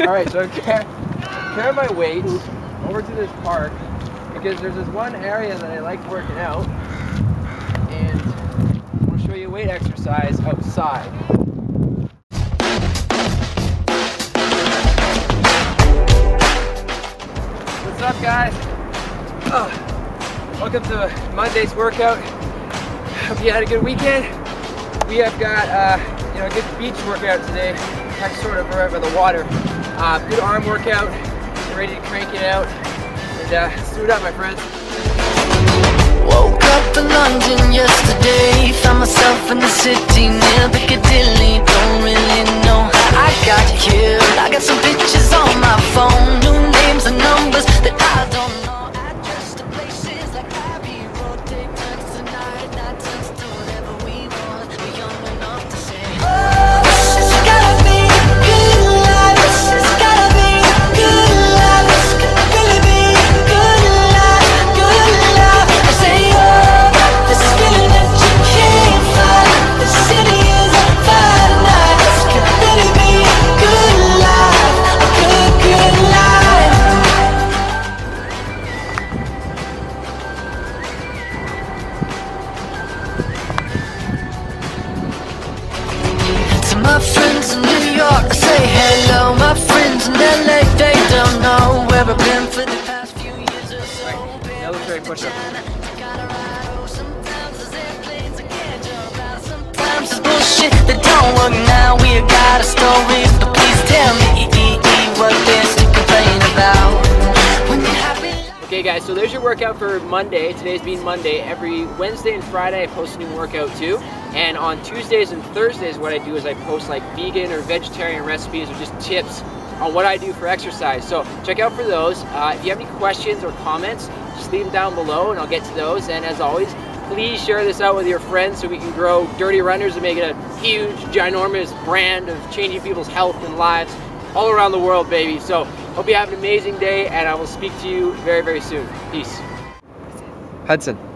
Alright, so carry my weights over to this park because there's this one area that I like working out, and I'm going to show you a weight exercise outside. What's up, guys? Welcome to Monday's workout. Hope you had a good weekend. We have got a good beach workout today. Sort of right by the water. Good arm workout. Get ready to crank it out and suit up, my friends. Woke up in London yesterday. Found myself in the city near Piccadilly. Don't really know how I got here. I got some pictures on my phone. New names and numbers that I don't know. My friends in New York, I say hello. My friends in LA, they don't know where I've been for the past few years or so. Now let's try a push-up. Sometimes it's bullshit that don't work now. We got a story, but please tell me what there's to complain about. Okay guys, so there's your workout for Monday. Today's being Monday. Every Wednesday and Friday I post a new workout too. And on Tuesdays and Thursdays, what I do is I post like vegan or vegetarian recipes or just tips on what I do for exercise. So check out for those. If you have any questions or comments, just leave them down below and I'll get to those. And as always, please share this out with your friends so we can grow Dirty Runners and make it a huge, ginormous brand of changing people's health and lives all around the world, baby. So hope you have an amazing day and I will speak to you very, very soon. Peace. Hudson.